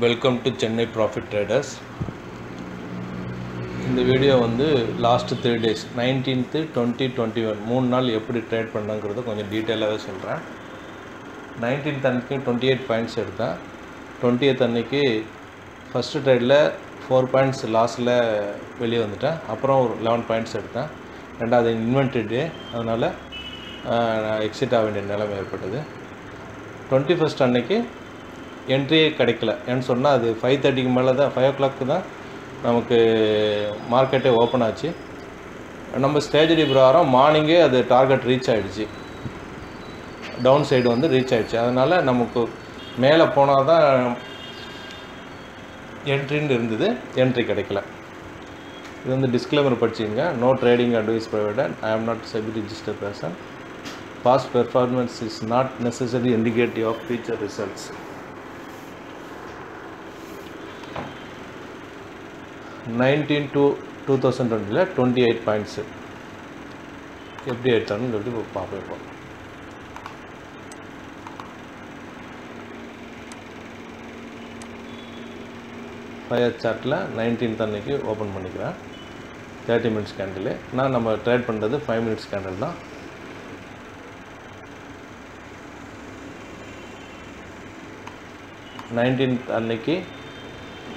Welcome to Chennai Profit Traders. இந்த video வந்து last 3 days 19th 20 21 மூணு நாள் எப்படி ட்ரேட் பண்ணங்கறது கொஞ்சம் டீடைலாவே சொல்றேன். 19th அன்னைக்கு 28 பாயிண்ட்ஸ் எடுத்தேன். 20th அன்னைக்கு ஃபர்ஸ்ட் ட்ரேட்ல 4 பாயிண்ட்ஸ் லாஸ்ல வெளிய வந்துட்டேன். அப்புறம் 11 பாயிண்ட்ஸ் எடுத்தேன். இரண்டாவது இன்வென்டரி டே அதனால எக்ஸிட் ஆக வேண்டிய நிலைமை ஏற்பட்டது. 21st அன்னைக்கு என்ட்ரியே கிடைக்கல என்ன சொன்னா அது 5:30 க்கு மேல தான் 5 o'clock தான் நமக்கு மார்க்கெட்டே ஓபன் ஆச்சு நம்ம ஸ்ட்ராட்டஜி பிரகாரம் மார்னிங்கே அது டார்கெட் ரீச் ஆயிடுச்சு டவுன் சைடு வந்து ரீச் ஆயிடுச்சு அதனால நமக்கு மேலே போனா தான் என்ட்ரின்னு இருந்தது என்ட்ரி கிடைக்கல இது வந்து டிஸ்க்ளைமர் படிச்சிங்க no trading advice provided I am not SEBI registered person past performance is not necessarily indicative of future results nineteen to 2020 28 points எப்படி எடுத்தாலும் எப்படி பார்ப்போம் ஃபயர் சார்ட்ல 19th அன்னைக்கு ஓபன் பண்ணிக்கிறேன் 30 मिनट्स கேண்டில் நான் நம்ம ட்ரேட் பண்றது 5 मिनट्स கேண்டில் தான் அன்னைக்கு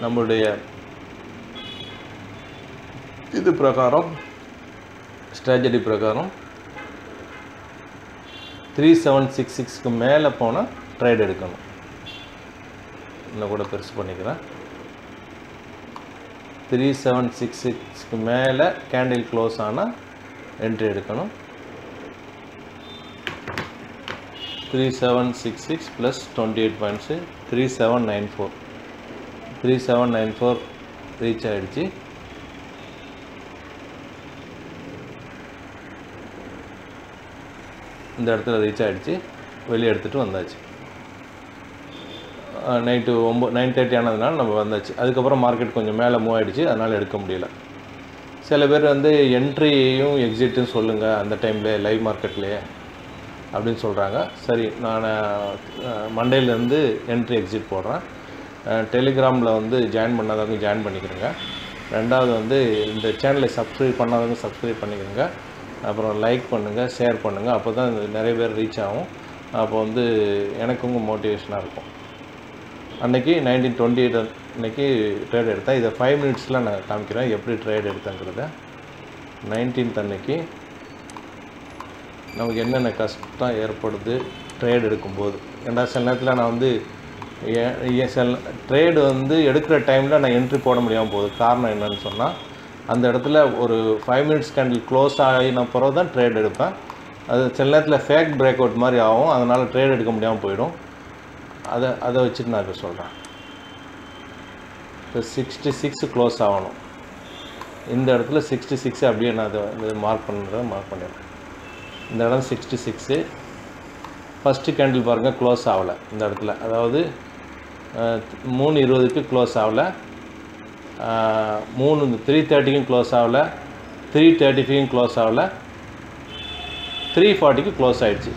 நம்மளுடைய இது பிரகாரம் ஸ்ட்ராட்டஜி பிரகாரம் 3766 க்கு மேல போனா ட்ரேட் எடுக்கணும் இன்ன கூட பெருசு பண்ணிக்கிறேன் 3766 க்கு மேல கேண்டில் க்ளோஸ் ஆனா என்ட்ரி எடுக்கணும் 3766 plus 28 points 3794 ரீச் ஆயிடுச்சு இந்த இடத்துல ரீச் ஆயிடுச்சு வெளிய எடுத்துட்டு வந்தாச்சு நைட் 9:30 ஆனதுனால நம்ம வந்தாச்சு அதுக்கு அப்புறம் மார்க்கெட் கொஞ்சம் மேலே மூவ் ஆயிடுச்சு அதனால எடுக்க முடியல சில பேர் வந்து என்ட்ரியும் எக்ஸிட்டும் சொல்லுங்க அந்த டைம்ல லைவ் மார்க்கெட்லயே அப்படினு சொல்றாங்க சரி நான் மண்டேல இருந்து என்ட்ரி எக்ஸிட் போடுறேன் டெலிகிராம்ல வந்து ஜாயின் பண்ணாதவங்க ஜாயின் பண்ணிக்கிறங்க இரண்டாவது வந்து இந்த சேனலை சப்ஸ்கிரைப் பண்ணாதவங்க சப்ஸ்கிரைப் பண்ணிக்கிறங்க அப்புறம் லைக் பண்ணுங்க ஷேர் பண்ணுங்க அப்பதான் நிறைய பேர் ரீச் ஆகும் அப்ப வந்து எனக்குங்க மோட்டிவேஷனா இருக்கும் அன்னைக்கு 1928 அன்னைக்கு ட்ரேட் எடுத்தேன் இத 5 मिनिट्ஸ்ல நான் காமிக்கிறேன் எப்படி ட்ரேட் எடுத்தங்கறதை 19th அன்னைக்கு நமக்கு என்னென்ன கஷ்டம் ஏற்படுது ட்ரேட் எடுக்கும்போது ஏன்னா சில நேரத்துல நான் வந்து ட்ரேட் வந்து எடுக்கிற டைம்ல நான் என்ட்ரி போட முடியாம போகுது காரணம் என்னன்னு சொன்னா அந்த இடத்துல ஒரு 5 मिनिट्स கேண்டில் க்ளோஸ் ஆயின பிறகு தான் ட்ரேட் எடுப்பேன் அது சில நேரத்துல ஃபேக் பிரேக் அவுட் மாதிரி ஆகும் அதனால ட்ரேட் எடுக்க முடியாம போய்டும் அத வச்சிட்டு நான் இப்ப சொல்றேன் 66 க்ளோஸ் ஆகணும் இந்த இடத்துல 66 அப்படியே நான் அதை மார்க் பண்ணிடுறேன் இந்த இடம் 66 ஃபர்ஸ்ட் கேண்டில் பாருங்க க்ளோஸ் ஆகல இந்த இடத்துல அதாவது 3:20 க்கு க்ளோஸ் ஆகல 3:30 க்ளோஸ் ஆகல 3:35 க்ளோஸ் ஆகல 3:40 க்ளோஸ் ஆயிடுச்சு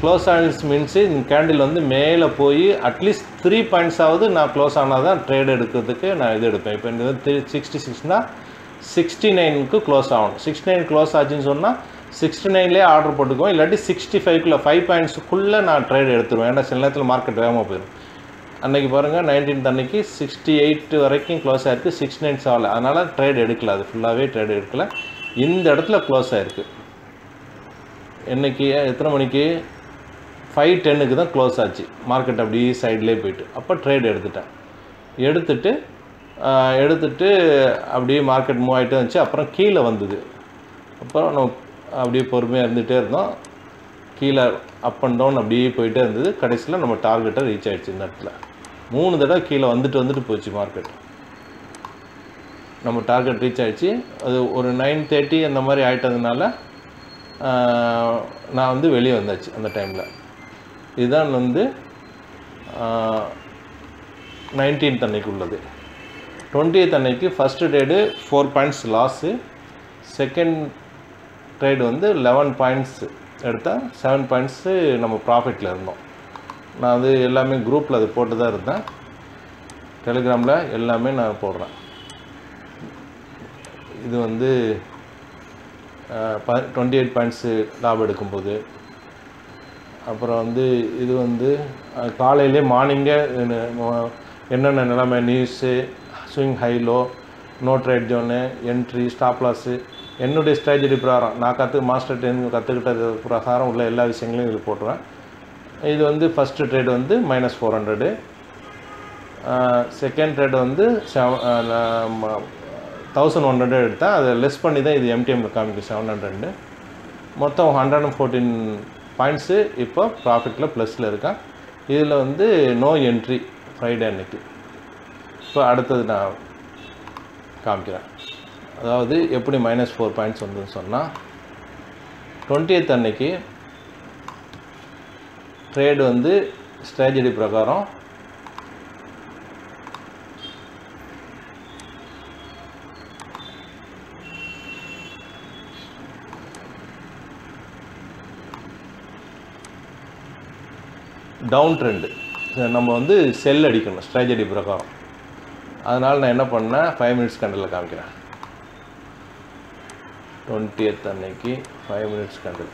க்ளோஸ் ஆயிடுச்சு மீன்ஸ் இந்த கேண்டில் வந்து மேலே போய் அட்லீஸ்ட் 3 பாயிண்ட்ஸ் ஆவது நான் க்ளோஸ் ஆனாதான் ட்ரேட் எடுக்கிறதுக்கு நான் இது எடுப்பேன் இப்போ இந்த 66 தான் 69 க்கு க்ளோஸ் ஆகும் 69 க்ளோஸ் ஆச்சுன்னு சொன்னா 69 லே ஆர்டர் போட்டுக்குவேன் இல்லாட்டி 65 க்குள்ள 5 பாயிண்ட்ஸ் குள்ள நான் ட்ரேட் எடுத்துருவேன் ஏன்னா சில நேரத்துல மார்க்கெட் வேகமா போயிடும் அன்னைக்கு பாருங்க 19th அன்னைக்கு 68 வரைக்கும் க்ளோஸ் ஆயிருக்கு 69 ஆல அதனால ட்ரேட் எடுக்கல அது ஃபுல்லாவே ட்ரேட் எடுக்கல இந்த இடத்துல க்ளோஸ் ஆயிருக்கு இன்னைக்கு எத்தனை மணிக்கு 5:10 க்கு தான் க்ளோஸ் ஆச்சு மார்க்கெட் அப்படியே சைடுலயே போயிடு அப்ப ட்ரேட் எடுத்துட்டேன் எடுத்துட்டு அப்படியே மார்க்கெட் மூவ் ஆயிட்டே வந்துச்சு அப்புறம் கீழ வந்தது அப்புறம் நான் அப்படியே பொறுமையா இருந்துட்டே இருந்தோம் கீழ அப் அண்ட் டவுன் அப்படியே போயிட்டே இருந்தது கடைசில நம்ம டார்கெட்ட ரீச் ஆயிடுச்சு இந்த இடத்துல 3 தடவை கீழ வந்துட்டு போச்சு மார்க்கெட் நம்ம டார்கெட் ரீச் ஆயிடுச்சு அது ஒரு 9:30 அந்த மாதிரி ஆயிட்டதனால நான் வந்து வெளிய வந்தாச்சு அந்த டைம்ல இதான் வந்து 19th அன்னைக்கு உள்ளது 20th அன்னைக்கு first trade 4 points loss second trade வந்து 11 பாயிண்ட்ஸ் எடுத்தா 7 பாயிண்ட்ஸ் நம்ம ப்ராஃபிட்ல இருந்தோம் நான் அது எல்லாமே குரூப்ல அது போட்டு தான் இருந்தேன் Telegram la ellame na podren இது வந்து 28 points லாபம் எடுக்கும்போது அப்புறம் வந்து இது வந்து காலையிலே மார்னிங் என்னென்ன நிலைமை news swing high low no trade zone entry stop loss என்னுடைய ஸ்ட்ராட்டஜி பிரகாரம் நான் மாஸ்டர் ட்ரெயின் கத்துக்கிட்டது பிரகாரம் உள்ள எல்லா விஷயங்களையும் இது போடுறேன் இது வந்து ஃபர்ஸ்ட் ட்ரேட் வந்து -400 செகண்ட் ட்ரேட் வந்து 1100 எடுத்தா அது லெஸ் பண்ணி தான் இது MTM காமிக்கு 700 மொத்தம் 114 பாயிண்ட்ஸ் இப்போ प्रॉफिटல பிளஸ்ல இருக்கா இதுல வந்து நோ என்ட்ரி ஃப்ரைடே அன்னைக்கு இப்போ அடுத்து நான் காமிக்கிறேன் அதாவது எப்படி -4 பாயிண்ட்ஸ் வந்துன்னு சொன்னா 20th அன்னைக்கு ட்ரேட் வந்து ஸ்ட்ராட்டஜி பிரகாரம் down trend நம்ம வந்து செல் அடிக்கணும் strategy பிரகாரம் அதனால நான் என்ன பண்ணேன் 5 minutes candle காமிக்கிறேன் 20th அன்னைக்கு 5 minutes candle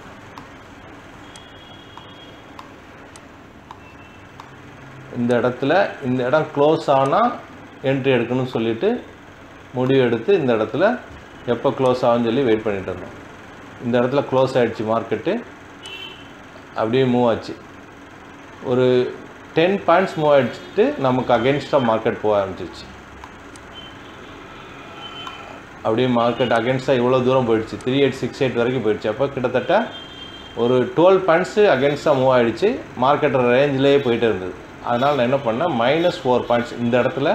இந்த இடம் க்ளோஸ் ஆனா என்ட்ரி எடுக்கணும் சொல்லிட்டு முடிவு எடுத்து இந்த இடத்துல எப்ப க்ளோஸ் ஆகும் சொல்லி வெயிட் பண்ணிட்டு இருந்தோம் இந்த இடத்துல க்ளோஸ் ஆயிடுச்சு மார்க்கெட் அப்படியே மூவ் ஆச்சு ஒரு 10 points மூவ் ஆயிடுச்சு நமக்கு அகைன்ஸ்டா மார்க்கெட் போக ஆரம்பிச்சிடுச்சு அப்படியே மார்க்கெட் அகைன்ஸ்டா இவ்வளவு தூரம் போயிடுச்சு 3868 வரைக்கும் போயிடுச்சு அப்ப கிட்டத்தட்ட ஒரு 12 points அகைன்ஸ்டா மூவ் ஆயிடுச்சு மார்க்கெட் ரேஞ்சிலேயே போயிட்டே இருந்தது அதனால நான் என்ன பண்ணா -4 points இந்த இடத்துல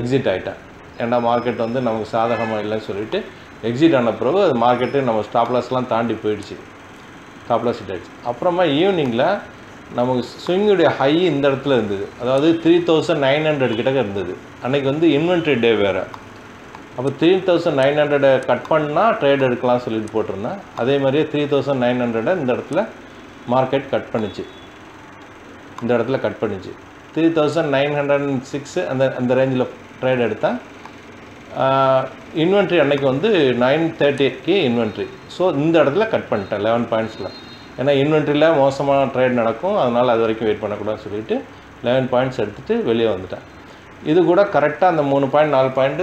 எக்ஸிட் ஆயிட்டேன் ஏன்னா மார்க்கெட் வந்து நமக்கு சாதகமா இல்லன்னு சொல்லிட்டு எக்ஸிட் ஆன பிறகு அது மார்க்கெட் நம்ம ஸ்டாப் லாஸ்லாம் தாண்டி போயிடுச்சு ஸ்டாப் லாஸ் இட்டாச்சு அப்புறமா ஈவினிங்ல நமக்கு swing உடைய ஹை இந்த இடத்துல இருந்தது அதாவது 3900 கிட்ட இருந்தது அன்னைக்கு வந்து இன்வென்டரி டே வேற அப்ப 3900 கட் பண்ணா ட்ரேட் எடுக்கலாம் சொல்லிட்டு போட்டுறேன் அதே மாதிரி 3900 இந்த இடத்துல மார்க்கெட் கட் பண்ணுச்சு இந்த இடத்துல கட் பண்ணுச்சு 3906 அந்த ரேஞ்சில ட்ரேட் எடுத்தா இன்வென்டரி அன்னைக்கு வந்து 930 கி இன்வென்டரி சோ இந்த இடத்துல கட் பண்ணிட்டேன் 11 பாயிண்ட்ஸ்ல ஏனா இன்வென்டரில மோசமான ட்ரேட் நடக்கும் அதனால அது வரைக்கும் வெயிட் பண்ண கூடாதுன்னு சொல்லிட்டு 11 பாயிண்ட்ஸ் எடுத்துட்டு வெளிய வந்துட்டேன் இது கூட கரெக்ட்டா அந்த 3 point 4 point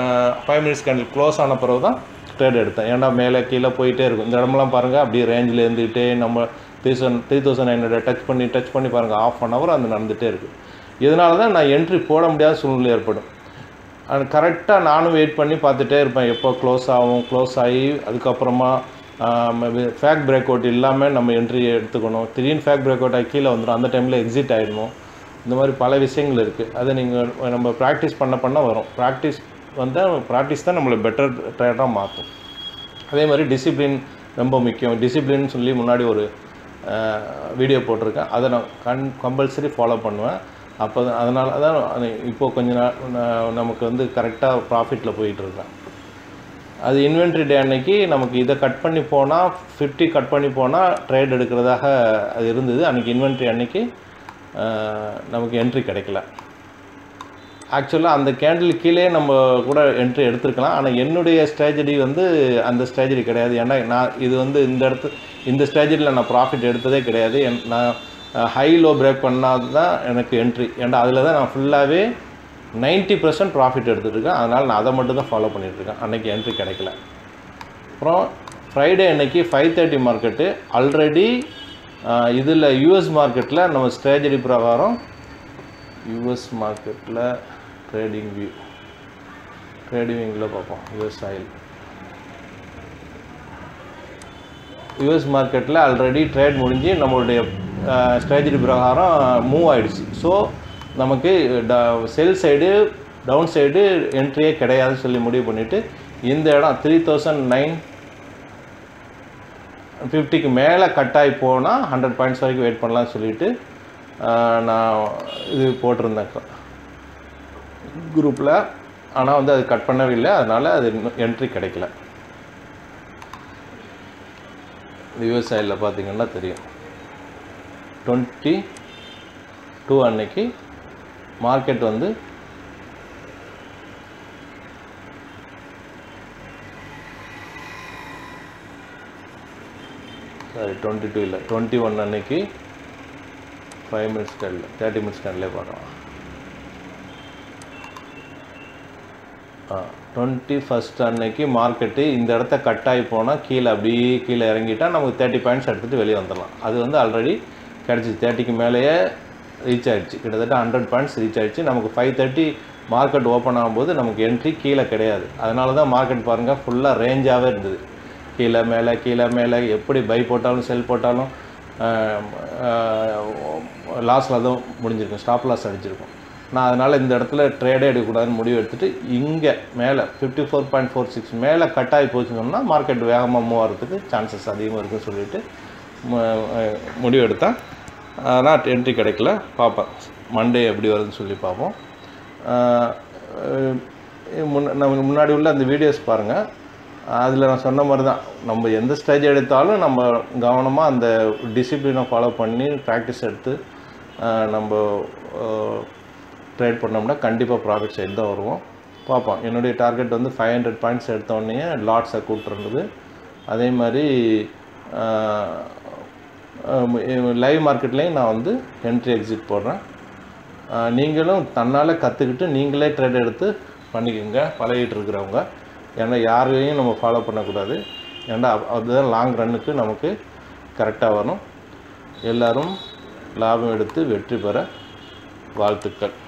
5 minutes candle close ஆன பிறகு தான் ட்ரேட் எடுத்தேன் ஏனா மேலே கீழ போயிட்டே இருக்கும் இந்த இடம்லாம் பாருங்க அப்படியே ரேஞ்சில இருந்துட்டே நம்ம 3900 டச் பண்ணி பாருங்க half an hour அந்த நடந்துட்டே இருக்கு இதனால தான் நான் என்ட்ரி போட முடியாத சூழ்நிலை ஏற்படும் and கரெக்ட்டா நானும் வெயிட் பண்ணி பார்த்துட்டே இருப்பேன் எப்போ க்ளோஸ் ஆகும் க்ளோஸ் ஆகி அதுக்கு அப்புறமா ஃபேக் பிரேக் அவுட் இல்லாம நம்ம என்ட்ரி எடுத்துக்கணும் திடீர்னு ஃபேக் பிரேக் அவுட் ஆகி கீழ வந்துரும் அந்த டைம்ல எக்ஸிட் ஆயிடணும் இந்த மாதிரி பல விஷயங்கள் இருக்கு அத நீங்க நம்ம பிராக்டீஸ் பண்ண வரும் பிராக்டீஸ் தான் நம்மள பெட்டர் ட்ரேடரா மாத்தும் அதே மாதிரி டிசிப்ளின் ரொம்ப முக்கியம் டிசிப்ளின் சொல்லி முன்னாடி ஒரு வீடியோ போட்டுருக்கேன் அத நான் கம்பல்சரி ஃபாலோ பண்ணுவேன் அப்ப அதனால தான் இப்போ கொஞ்ச நாள் நமக்கு வந்து கரெக்ட்டா प्रॉफिटல போயிட்டு இருக்கேன் அது இன்வென்டரி டே அன்னைக்கு நமக்கு இத கட் பண்ணி போனா 50 கட் பண்ணி போனா ட்ரேட் எடுக்கிறதாக அது இருந்தது அன்னைக்கு இன்வென்டரி அன்னைக்கு நமக்கு என்ட்ரி கிடைக்கல एक्चुअली அந்த கேண்டில் கீழே நம்ம கூட என்ட்ரி எடுத்துக்கலாம் ஆனா என்னுடைய ஸ்ட்ராட்டஜி வந்து அந்த ஸ்ட்ராட்டஜி கிடையாது ஏன்னா நான் இது வந்து இந்த இடத்து இந்த ஸ்ட்ராட்டஜில நான் प्रॉफिट எடுத்ததே கிடையாது நான் ஹை லோ பிரேக் பண்ணாத தான் எனக்கு என்ட்ரி ஏன்னா அதுல தான் நான் ஃபுல்லாவே 90% profit எடுத்துட்டு இருக்கேன் அதனால நான் அத மட்டும் தான் ஃபாலோ பண்ணிட்டு இருக்கேன் அன்னைக்கு என்ட்ரி கிடைக்கல அப்புறம் ஃப்ரைடே அன்னைக்கு 530 மார்க்கெட் ஆல்ரெடி இதுல US மார்க்கெட்ல நம்ம ஸ்ட்ராட்டஜி பிரகாரம் US மார்க்கெட்ல ட்ரேடிங் வியூல பாப்போம் US மார்க்கெட்ல ஆல்ரெடி ட்ரேட் முடிஞ்சி நம்மளுடைய ஸ்ட்ராட்டஜி பிரகாரம் மூவ் ஆயிடுச்சு சோ நமக்கு sell side down side entry கிடையாது சொல்லி முடிவு பண்ணிட்டு இந்த இடம் 3950 க்கு மேல கட் ஆயி போனா 100 பாயிண்ட்ஸ் வரைக்கும் வெயிட் பண்ணலாம் சொல்லிட்டு நான் இது போட்டுறேன் குரூப்ல ஆனா வந்து அது கட் பண்ணவே இல்ல அதனால அது என்ட்ரி கிடைக்கல வியூசைல பாத்தீங்கன்னா தெரியும் 22 அன்னைக்கு மார்க்கெட் வந்து sorry 22 இல்ல 21 அன்னைக்கு 5 minutes candle 30 minutes candle போறோம் 21st அன்னைக்கு மார்க்கெட் இந்த இடத்தை கட் ஆகி போனா கீழ அப்படியே கீழ இறங்கிட்டா நமக்கு 30 பாயிண்ட்ஸ் எடுத்துட்டு வெளிய வந்துறலாம் அது வந்து ஆல்ரெடி கிடைச்சு 30 க்கு மேலயே ரீச் ஆயிடுச்சு கிட்டத்தட்ட 100 பாயிண்ட்ஸ் ரீச் ஆயிடுச்சு நமக்கு 5:30 மார்க்கெட் ஓபன் ஆகும்போது நமக்கு என்ட்ரி கீழ கிடையாது அதனால தான் மார்க்கெட் பாருங்க ஃபுல்லா ரேஞ்சாவே இருந்தது கீழ மேல எப்படி பை போட்டாலும் செல் போட்டாலும் லாஸ்ல தான் முடிஞ்சிருக்கும் ஸ்டாப் லாஸ் அடிச்சிருக்கும் நான் அதனால இந்த இடத்துல ட்ரேட் ஏடு கூடாதுன்னு முடிவு எடுத்துட்டு இங்க மேல 54.46 மேல கட் ஆகி போச்சுன்னா மார்க்கெட் வேகமா மூவ் ஆகிறதுக்கு சான்சஸ் அதிகமா இருக்குன்னு சொல்லிட்டு முடிவு எடுத்தேன் ஆனா என்ட்ரி கிடைக்கல பாப்போம் மண்டே எப்படி வருதுன்னு சொல்லி பாப்போம் நமக்கு முன்னாடி உள்ள அந்த வீடியோஸ் பாருங்க அதுல நான் சொன்ன மாதிரி தான் நம்ம எந்த ஸ்டேஜ் எடுத்தாலும் நம்ம கவனமா அந்த டிசிப்ளினை ஃபாலோ பண்ணி பிராக்டீஸ் எடுத்து நம்ம ட்ரேட் பண்ணோம்னா கண்டிப்பா ப்ராஃபிட் சைடு தான் வருவோம் பாப்போம் என்னோட டார்கெட் வந்து 500 பாயிண்ட்ஸ் எடுத்த உடனே லாட்ஸ் கூட்டிருந்தது அதே மாதிரி லைவ் மார்க்கெட்லயும் நான் வந்து என்ட்ரி எக்ஸிட் போடுறேன் நீங்களும் தன்னால கத்துக்கிட்டு நீங்களே ட்ரேட் எடுத்து பண்ணிக்கங்க பழகிட்டு இருக்கறவங்க ஏன்னா யாரையும் நம்ம ஃபாலோ பண்ண கூடாது ஏன்னா அதுதான் லாங் ரன்னுக்கு நமக்கு கரெக்ட்டா வரும் எல்லாரும் லாபம் எடுத்து வெற்றி பெற வாழ்த்துக்கள்